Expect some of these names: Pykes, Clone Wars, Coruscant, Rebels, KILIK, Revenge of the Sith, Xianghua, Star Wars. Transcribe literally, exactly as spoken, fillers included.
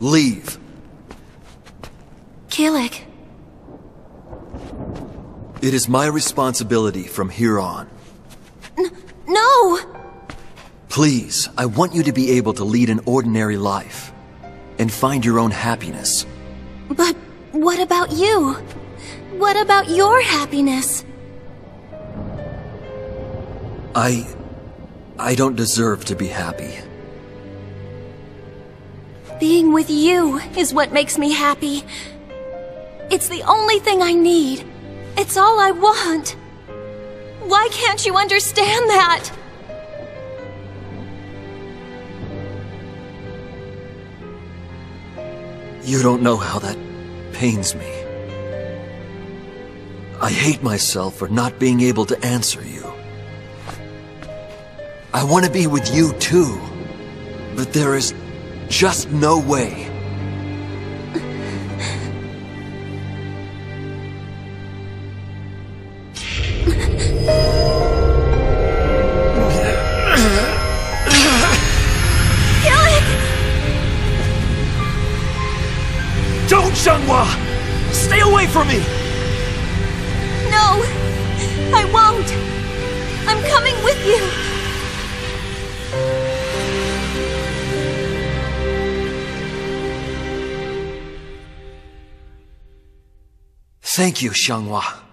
Leave. Kilik. It is my responsibility from here on. N- no! Please, I want you to be able to lead an ordinary life and find your own happiness. But what about you? What about your happiness? I... I don't deserve to be happy. Being with you is what makes me happy. It's the only thing I need. It's all I want. Why can't you understand that? You don't know how that pains me. I hate myself for not being able to answer you. I want to be with you too, but there is just no way. Don't, Xianghua! Stay away from me! No, I won't. I'm coming with you. Thank you, Xianghua.